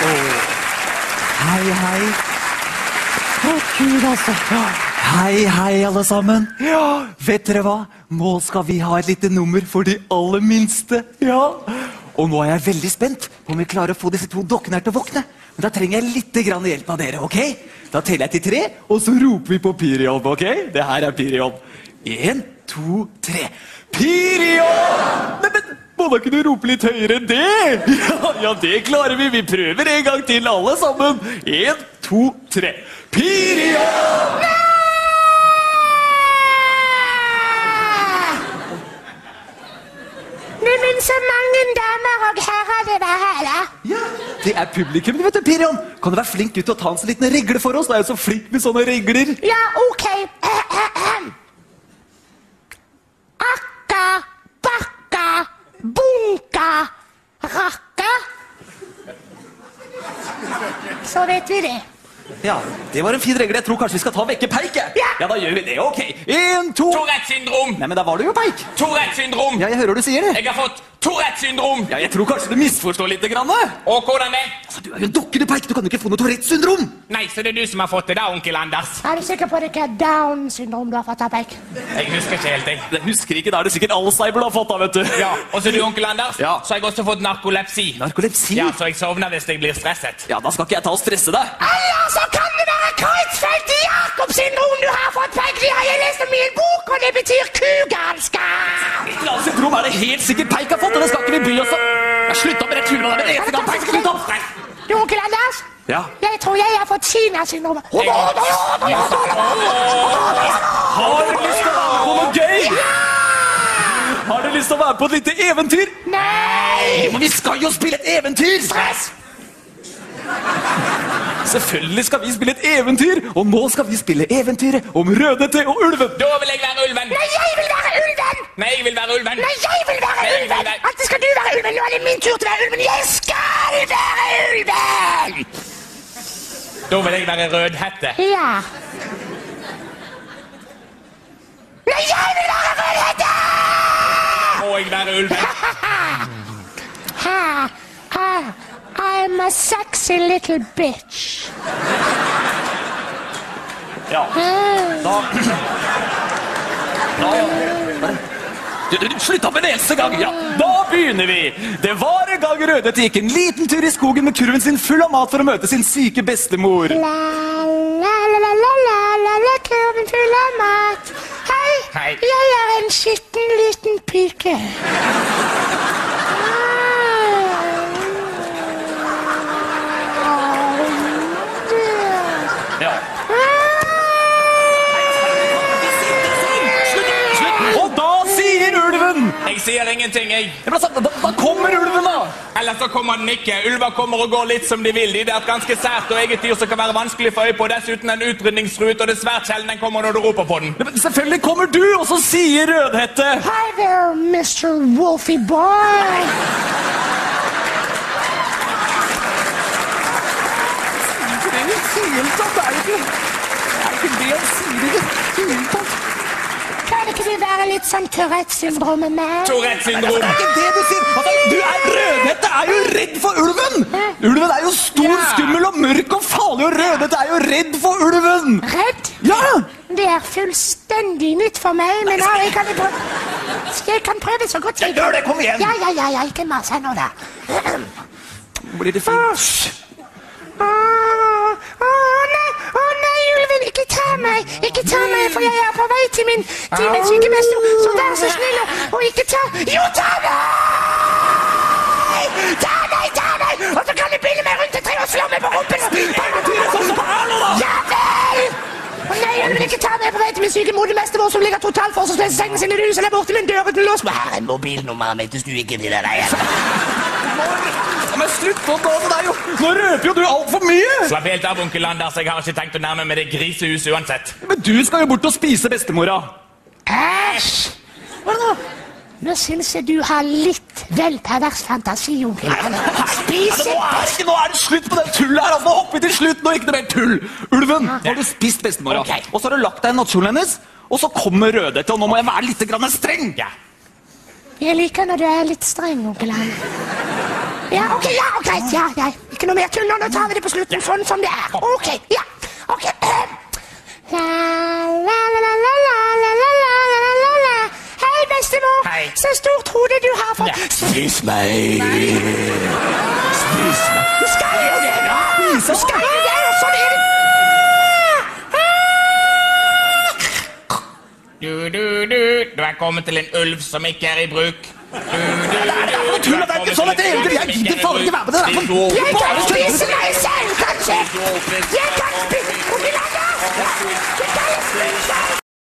Hei, hei. Å Gud, altså. Hei, hei, alle sammen. Ja, vet dere hva? Nå skal vi ha et lite nummer for de aller minste. Ja. Og nå er jeg veldig spent på om vi klarer å få disse to dokkene her til å våkne. Men da trenger jeg litt grann hjelp av dere, ok? Da teller jeg til 3, og så roper vi på Piriob, ok? Det her er Piriob. 1, 2, 3. Piriob! Nei, men... Må da kunne rope litt høyere enn det? Ja, det klarer vi. Vi prøver en gang til alle sammen. 1, 2, 3. Pirion! Nei, men så mange damer og herrer det var her, da. Ja, det er publikum, vet du, Pirion. Kan du være flink ut til å ta en liten regle for oss? Det er jo så flink med sånne regler. Ja, ok. Akka, bakka. Bunka, rakka. Så vet vi det. Ja, det var en fin regel. Jeg tror kanskje vi skal ta vekke peik. Ja, da gjør vi det. Ok. 1, 2... Tourette-syndrom. Nei, men da var det jo peik. Tourette-syndrom. Ja, jeg hører du sier det. Jeg har fått Tourette-syndrom. Ja, jeg tror kanskje du misforstår litt grann. Og hvordan det? Altså, du er jo en dokkende peik. Du kan jo ikke få noe Tourette-syndrom. Nei, så det er du som har fått det da, onkel Anders. Er du sikker på at det ikke er Down-syndrom du har fått av peik? Jeg husker ikke helt, jeg. Jeg husker ikke, da er det sikkert Alzheimer du har fått av, vet du. Ja, og så du, onkel Anders, så har jeg også fått narkolepsi. Narkolepsi? Ja, så jeg sovner hvis jeg blir stresset. Ja, da skal ikke jeg ta og stresse deg. Eller så kan det være Kreutzfeldt i Jakobsyndrom du har fått peik. Det har jeg lest om i en bok, og det betyr kugalskap. Down-syndrom er det helt sikkert peik har fått, og det skal ikke vi bry oss om. Slutt opp med det turen med det eneste gang peik. Slutt opp. Du, onkel Anders? Ja. Jeg tror jeg har fått china-syndrom. Har du lyst til å være på noe gøy? Ja! Har du lyst til å være på et lite eventyr? Nei! Men vi skal jo spille et eventyr! Stress! Selvfølgelig skal vi spille et eventyr, og nå skal vi spille eventyret om Rødhette og ulven. Da vil jeg være ulven. Nei, jeg vil være ulven! Nei, jeg vil være ulven. Nei, jeg vil være ulven! Alltid skal du være ulven. Nå er det min tur til å være ulven. Jeg skal være ulven! Da vil jeg være Rødhette. Ja. Nei, jeg vil være Rødhette! Må jeg være ulven? I'm a sexy little bitch. Ja. Slutt opp en eneste gang, ja. Da begynner vi. Det var en gang Rødhette gikk en liten tur i skogen med kurven sin full av mat for å møte sin syke bestemor. La, la, la, la, la, la, la, la, kurven full av mat. Hei, hei. Jeg er en skitten liten pike. Jeg sier ingenting, jeg. Da kommer ulven, da! Eller så kommer den ikke. Ulver kommer og går litt som de vil. De er et ganske sært og eget dyr som kan være vanskelig for øye på. Dessuten en utrydningsrut, og det er svært sjelden den kommer når du roper på den. Men selvfølgelig kommer du, og så sier Rødhette. Hi there, Mr. Wolfie Boy! Det er jo helt tatt, det er ikke. Det er ikke det han sier, det er helt tatt. Kan vi være litt sånn Tourette-syndrom med meg? Tourette-syndrom! Det er ikke det du sier! Altså, du er Rødhette, er jo redd for ulven! Ulven er jo stor, skummel og mørk og farlig, og Rødhette er jo redd for ulven! Redd? Ja! Det er fullstendig nytt for meg, men ja, jeg kan prøve så godt jeg kan. Gjør det, kom igjen! Ja, ikke mas her nå da. Blir det fint? Åh, nei, ulven, ikke ta meg, for jeg er på vei til min sykemester, så vær så snill og ikke ta, ta meg! Ta meg! Og så kan du binde meg rundt et tre og slå meg på rumpen! Spill eventyr sånn som her nå da! Ja vel! Åh, nei, ulven, ikke ta meg, jeg er på vei til min sykemodemester vår som ligger totalt forsvarsløs i sengen sin, og du som er borte med en dør uten lås. Her er mobilnummeret mitt, hvis du ikke vil ha deg igjen. Men slutt nå, nå røper jo du alt for mye! Slapp helt av, onkel Anders, jeg har ikke tenkt å nærme med det grisehuset uansett. Men du skal jo bort og spise bestemora. Æsj! Hva da? Nå synes jeg du har litt vel pervers fantasi, onkel Anders. Spis ikke! Nå er det slutt på den tullet her, altså! Nå hopper vi til slutt, nå er det ikke noe mer tull! Ulven, nå har du spist bestemora, og så har du lagt deg i nattkjolen hennes, og så kommer Rødhette, og nå må jeg være litt streng! Jeg liker når du er litt streng, onkel Anders. Ja, ikke noe mer tull, nå tar vi det på slutten sånn som det er. Ok. La. Hei, bestemor. Så stort hode du har fått. Spis meg. Du skal jo det, da. Og sånn er det. Du er kommet til en ulv som ikke er i bruk. Du er kommet til en ulv som ikke er i bruk. Jeg kan spise meg selv, kanskje! Jeg kan spise!